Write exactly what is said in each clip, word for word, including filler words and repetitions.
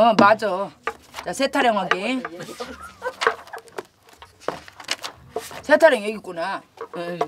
어, 맞아. 자, 세타령하기. 세타령 여기 있구나. 에이.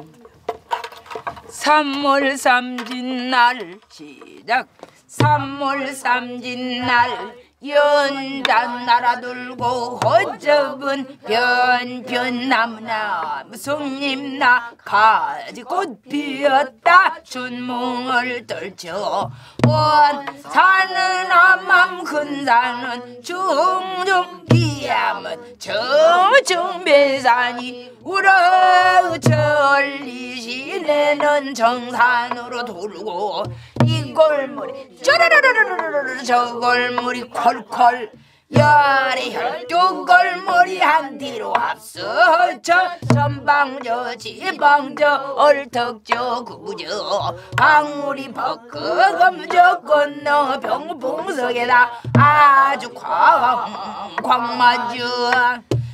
삼월 삼진 날 시작. 삼월 삼진 날 연단 날아들고 허접은 변변 나무나무 송잎나 가지 꽃 피었다 춘몽을 떨쳐 온 산은 암암 큰 산은 중중 비암은 청청 배산이 울어 천리시내는 정산으로 돌고 이 골물이 쪼르르르르르르 저 골물이 콜콜 열이 혈두 골물이 한 뒤로 합서쳐 전방저 지방저 얼턱저 구저 방울이 벗거검저 건너 병풍석에다 아주 광 광마주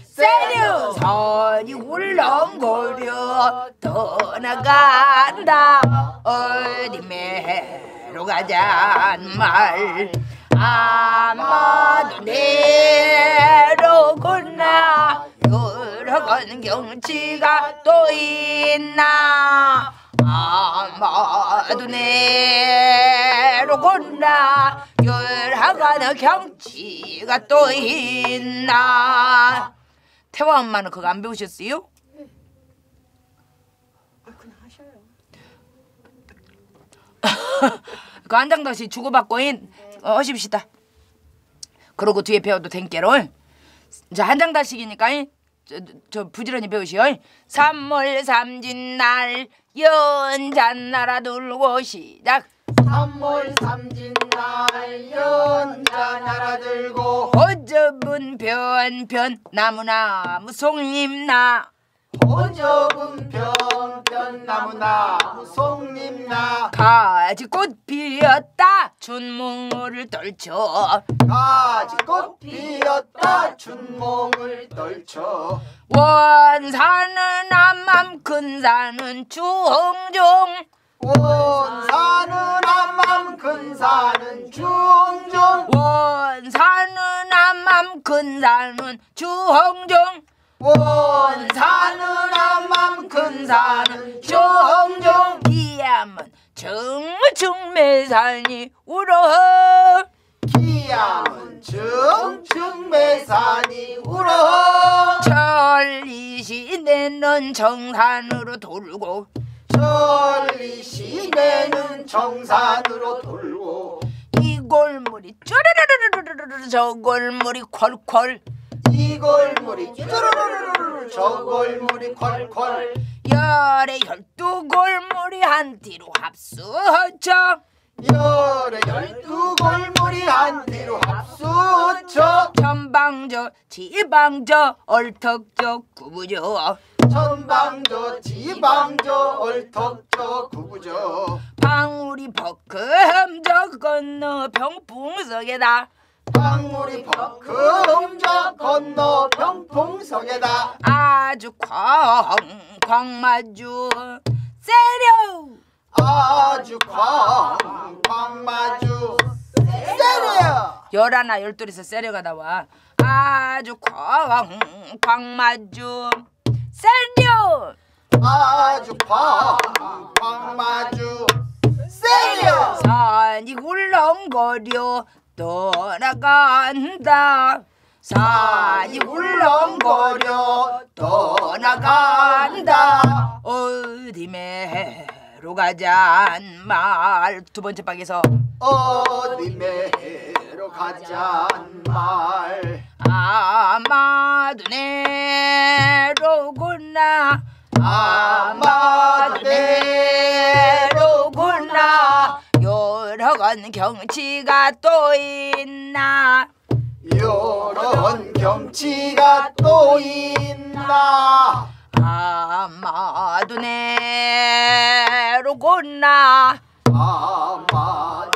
세류 선이 울렁거려 떠나간다 어디 매로 가잔 말 아마도 내로구나 여러 건 경치가 또 있나 아마도 내로구나 여러 건 경치가 또 있나 태화 엄마는 그거 안 배우셨어요? 네. 아, 그냥 하셔요. 그 한 장 다시 주고받고 인 네. 어, 하십시다. 그러고 뒤에 배워도 된께로. 자, 한 장 다시기니까 저, 저 부지런히 배우시오. 삼월 삼진 날 연잔 날아 돌고 시작. 삼월 삼진 날 연자 날아들고 허접은 변변 나무나무 송잎나 허접은 변변 나무나무 송잎나 가지꽃 피었다 춘몽을 떨쳐 가지꽃 피었다 춘몽을 떨쳐 원산은 암암 큰산은 중종 원산은 암암 큰산은 중종 원산은 암암 큰산은 중종 원산은 암암 큰산은 중종 기암은 청중매산이 울어 기암은 청중매산이 울어 천리시내는 정산으로 돌고 천리시내는 정산으로 돌고 이 골물이 쪼르르르르르르 저 골물이 콜콜 이 골물이 쪼르르르르르 저 골물이 콜콜 열의 열두 골물이 한 뒤로 합수쳐 열의 열두 골물이 한 뒤로 합수쳐 전방저 지방저 얼턱저 구부저 전방조 지방조 얼턱조 구부조 방울이 벗금적 건너 병풍석에다 방울이 벗금적 건너 병풍석에다 아주 쾅쾅 마주 세려 아주 쾅쾅 마주 세려 열하나 열둘에서 세려가 나와 아주 쾅쾅 마주 세뇨 아주 팡팡 마주 세뇨 산이 울렁거려 떠나간다 산이 울렁거려 떠나간다 어디 매로 가잔 말 두 번째 박에서 어디 매로 가잔 말 아마도 내로구나 아마도 내로구나 요런 경치가 또 있나 요런 경치가 또 있나 아마도 내로구나 아마도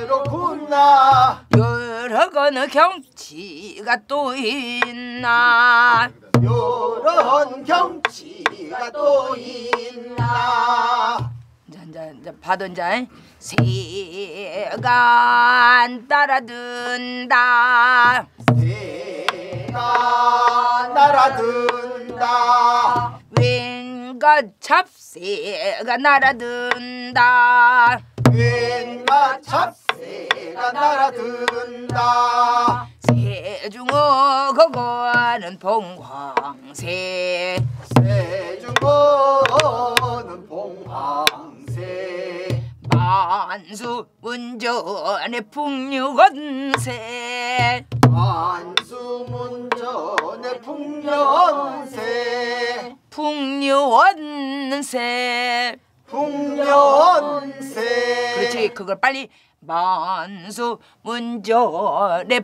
내로구나 여러 건 경치가 또 있나 여러 건 경치가 또 있나. 자, 자, 받은 자 세간 따라든다 세간 따라든다 웬가잡새가 날아든다 웬가잡새가 날아든다 세중어 거거는 봉황새 세중어는 봉황새 만수문전의 풍류건세 만수문전의 풍류건세 풍류원세 풍류원세 그렇지 그걸 빨리 만수문전의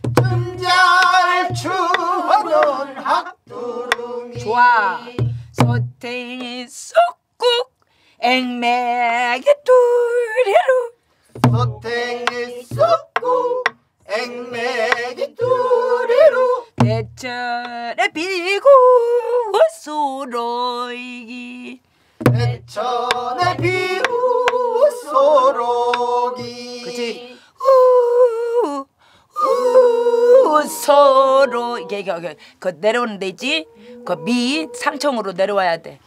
춤 잘 추고 노곤 학두루미 좋아 소태이 쏙국 앵매기 두리루 소태이 쏙국 앵매기 뚜리로 대철에 비고 소로이기 대철에 비고 소로기 그치 우우 우우 소로 이게 그 내려오는 데 있지 그 미 상청으로 내려와야 돼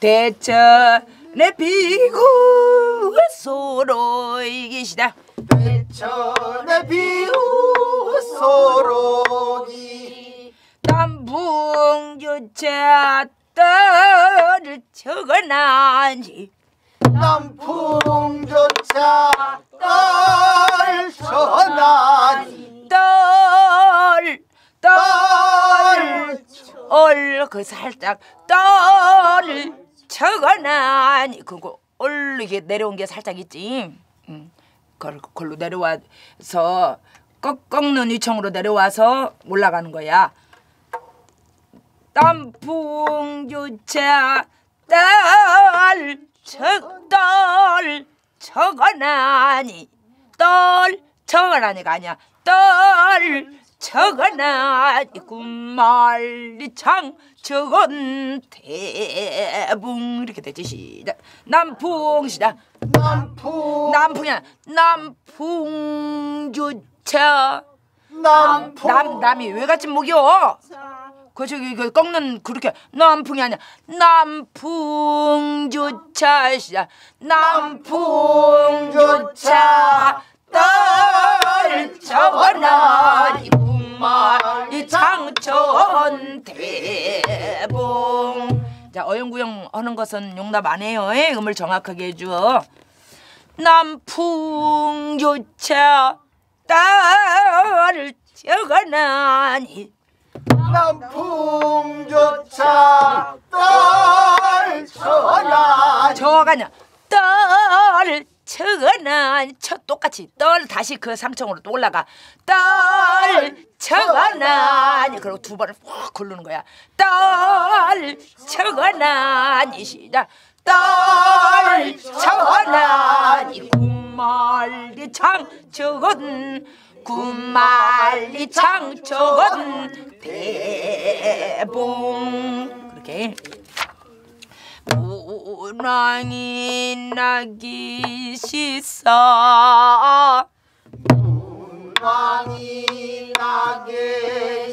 대철에 비고 소로이기 시작 대천에 비우 소로기 남풍교차 떠를 쳐거나니 남풍교차 떠를 쳐거나니 떠를 떠를 얼 그 살짝 떠를 쳐거나니 그거 얼 이게 내려온 게 살짝 있지 응. 걸, 걸로 내려와서 꺾, 꺾는 위청으로 내려와서 올라가는 거야. 땀풍교차 떨, 척, 떨, 척어나니 떨, 척어나니가 아니야. 떨, 척어나니 군말리창 저건 대붕 이렇게 되지 시작 남풍 시작 남풍 남풍이야 남풍주차 남풍 남 남이 왜 같이 목이요? 그 저기 그 꺾는 그렇게 남풍이 아니야 남풍주차 시작 남풍주차 떨 저거나니 말이 창천 대봉 자 어영구영 하는 것은 용납 안 해요. 에? 음을 정확하게 해줘. 남풍조차 딸을 적어나니 남풍조차 딸을 적어나니 저가냐 딸을 저거는 첫 똑같이 떨 다시 그 삼 층으로 또 올라가 떨 저거는 그리고 두 번을 확 고르는 거야. 떨 저거는 시작 떨 저거는 군말리창 저건 군말리창 저건 대봉 그렇게 무낭이 나기 시사 무낭이 나기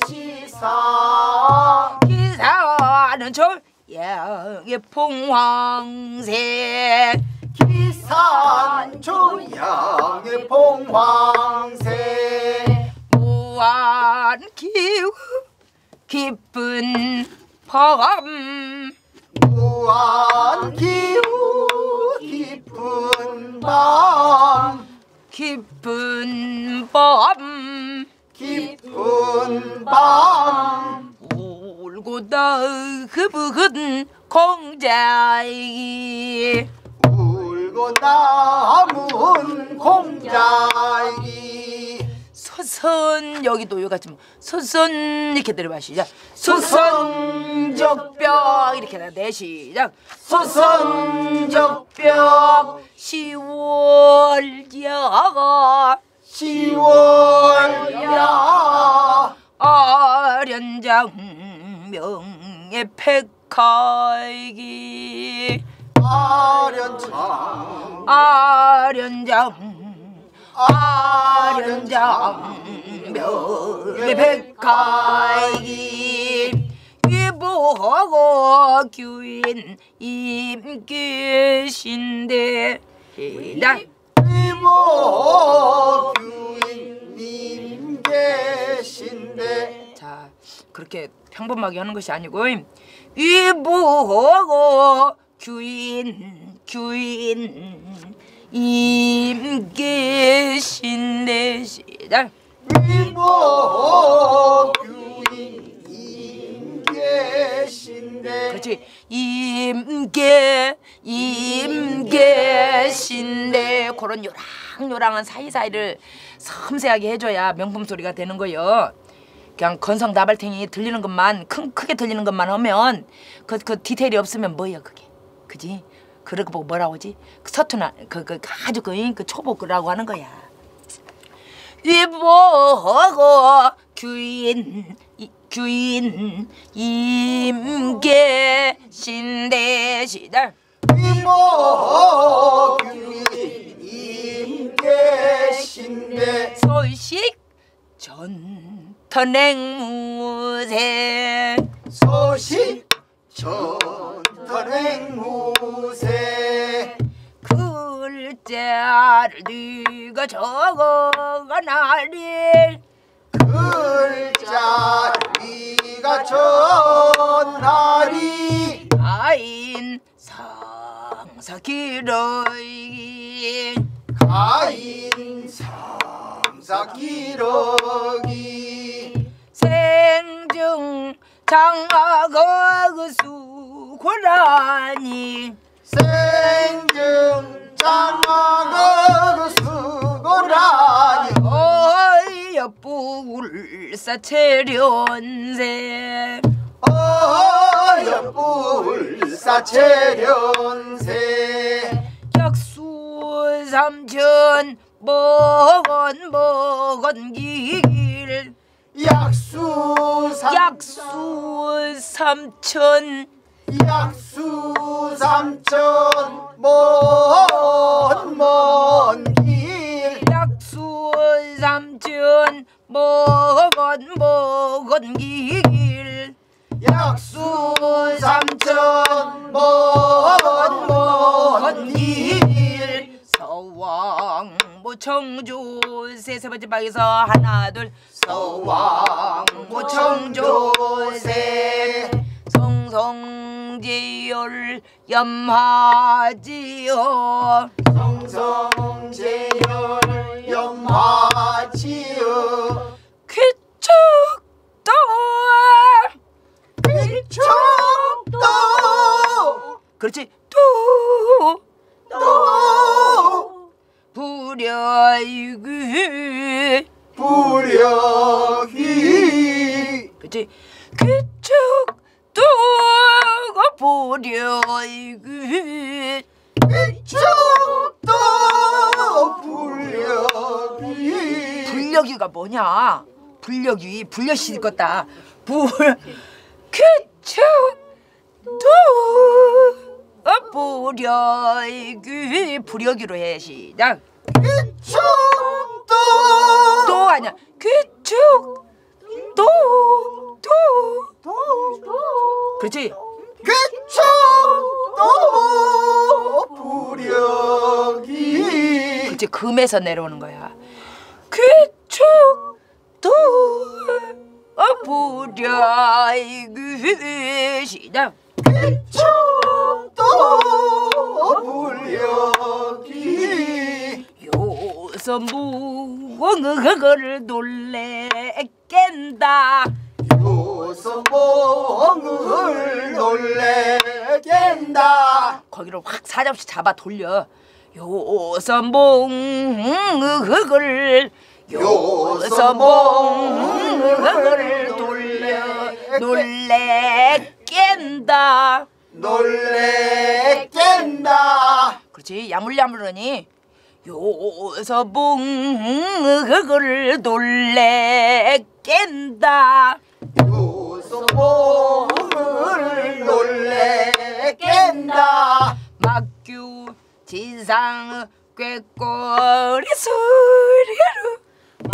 시사 기사는 저 양의 봉황색 기사는 저 양의 봉황색 무한 기후 깊은 범 무한 기후 깊은 밤 깊은 밤 깊은 밤 울고 나흐부근 공자이 울고 나무은 공자이 소선 여기도 여기 같이 소선 이렇게 내려봐 시작 소선 적벽 이렇게 내려봐 시작 소선 적벽 시월야 시월야 아련장명의 백화이기 아련장 아련장 아련장명의 백가이기 위보하고 교인 임계신대 위보하고 교인 임계신대 자 그렇게 평범하게 하는 것이 아니고 위보하고 교인 교인 임계신대 시작 위보 교인 임계신대 그렇지 임계 임계신대 그런 요랑요랑한 사이사이를 섬세하게 해줘야 명품 소리가 되는 거예요. 그냥 건성다발탱이 들리는 것만 큰 크게 들리는 것만 하면 그 그 디테일이 없으면 뭐예요 그게 그지? 그러고 보고 뭐라고 하지? 서툰한 그, 그 아주 그, 그 초보라고 하는 거야. 위보하고 귀인 이, 귀인 임계신대시다 위보하고 귀인 임계신대 소식 전터냉무새 소식 전터냉무새 글자를 네가 적어가 나리 글자를 네가 전하리 가인 상사기러기 가인 상사기러기 생중 장악어 수고라니 생중 장악어 수고라니 어여뿔사 체련세 어여뿔사 체련세 약수 삼천 먹은 먹은 길 약수 약수 삼천 약수 삼천 먼 먼 길 약수 삼천 먼 먼 길 약수 삼천 먼 먼 길 서왕 모청주 세 번째 방에서 하나 둘 서왕 모청조세 성성제열 염하지요 성성제열 염하지요 귀척도 귀척도 그렇지 또또 부려이기 부려이 그치 귀척도가 부려이기 귀척도 부려이 불려기가 뭐냐? 불려기 불려시 껐다 불 귀척도 부려기 부려기로 해 시작. 귀척도 또 아니야. 귀척도 도도 그렇지. 귀척도 부려기 그렇지. 금에서 내려오는 거야. 귀척도 부려기 시작. 귀척도 부려기 요선봉을 놀래 깬다 요선봉을 놀래 깬다 거기로 확 사잡시 잡아 돌려 요선봉을 요선봉을 돌려 놀래 깬다 놀래 깬다 그렇지 야물야물하니 요서봉을 놀래 깬다 요서봉을 놀래 깬다 막규 진상 꾀꼬리 소리로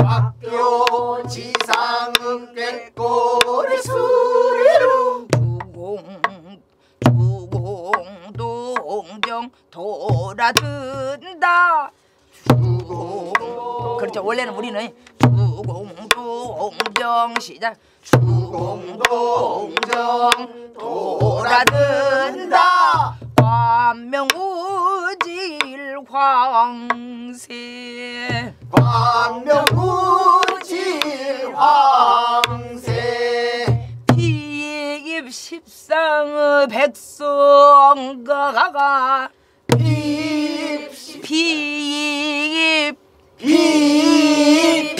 막규 진상 꾀꼬리 소리로 주공동정 돌아든다 주공 그렇죠 원래는 우리는 주공동정 시작 주공동정 돌아든다 관명우질 황새 관명우질 황새 십상의 백성가가 비입 비입 비입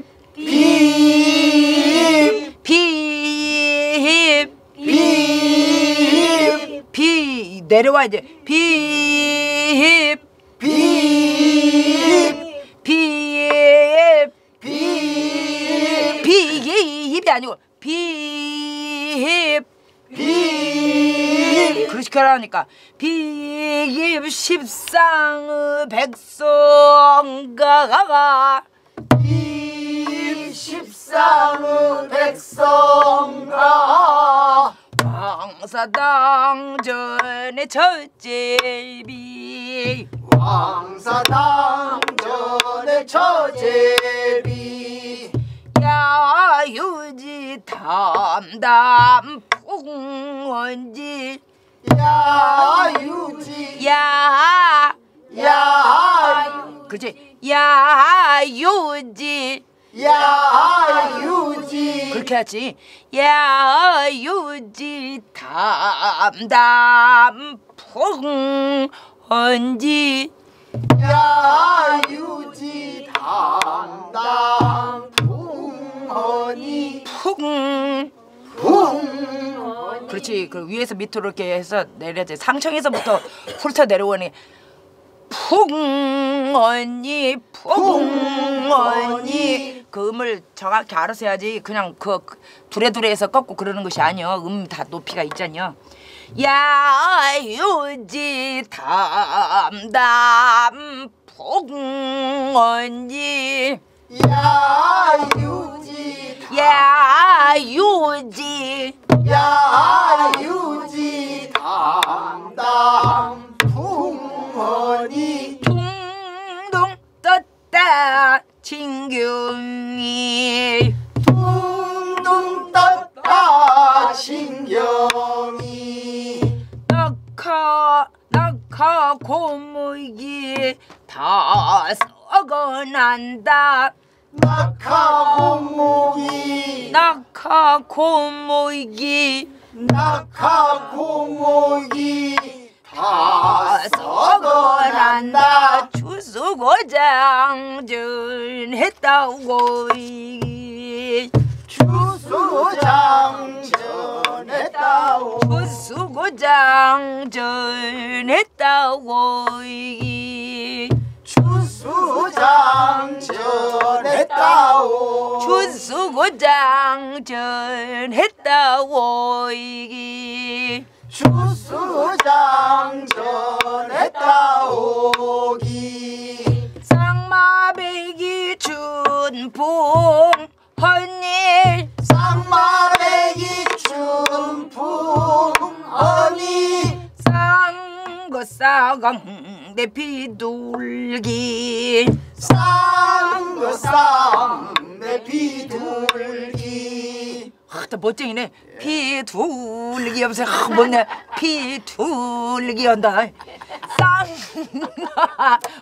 비입 비입 비입 비입 비 내려와 이제 비입 비입 비입 비입 비 이게 입이 아니고 비입 비입 그렇게 하라니까 비입 십상의 백성가가 비입 십상의 백성가 왕사당전의 처제비 왕사당전의 처제비 야유지 담담 풍원지 야유지 야 야 그렇지 야유지 야유지 그렇게 하지 야유지 담담 풍원지 야유지 담담 풍어니 풍 풍 그렇지 그 위에서 밑으로 이렇게 해서 내려야지 상청에서부터 훑어 내려오니 풍어니 풍어니 그 음을 정확히 알아서 해야지 그냥 그 두레두레해서 꺾고 그러는 것이 아니여 음 다 높이가 있잖여 야유지 담담 풍어니 야유지 야유지 야유지 담담 풍어니 둥둥 떴다 진경이 둥둥 떴다 진경이 낙하 낙하 고무기 다 썩어난다 낙하고목이 낙하고목이 낙하고목이 다 어서고란다 추수고장전했다고 추수고장전했다고 추수고장전했다고 추수고장전했다고 추수고장전했다고 추수장전했다오기 쌍마배기 춘풍 허니 쌍마배기 춘풍 허니 쌍거쌍대 비둘기 쌍거쌍대 비둘기 하다 멋쟁이네. 비둘기 하면서 뭐냐 비둘기 한다. 쌍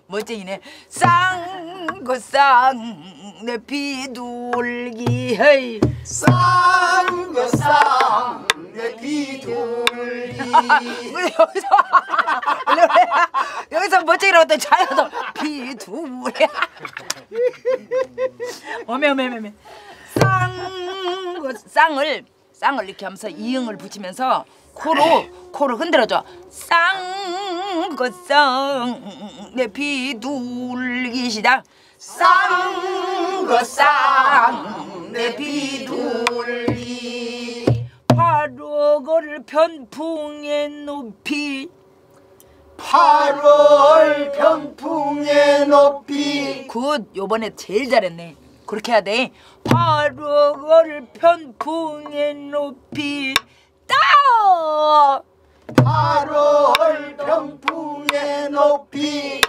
멋쟁이네. 쌍거쌍내 비둘기 헤이 쌍거쌍내 비둘기 우리 여기서 여기서 멋쟁이라고 했더니 자여서 비둘기 어메어메어메 쌍, 쌍을 쌍을 이렇게 하면서 이응을 붙이면서 코로 코를 흔들어줘. 쌍거쌍 내 비둘기시다. 쌍거쌍 내 비둘기 팔월을 편풍에 높이 팔월 편풍에 높이 굿. 요번에 제일 잘했네. 그렇게 해야 돼. 팔월 편풍에 높이 따 팔월 편풍에 높이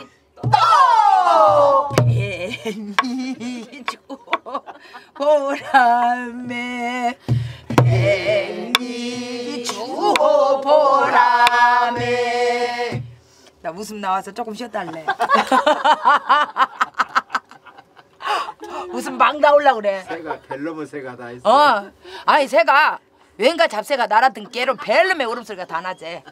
따 뱀이 주보라매 뱀이 주보라매 나 웃음 나와서 조금 쉬었다 할래. 무슨 막 나오려고 그래. 새가 벨럼은 새가 다 있어. 어, 아니 새가 왠가 잡새가 날아든 깨로 벨럼의 울음소리가 다 나지.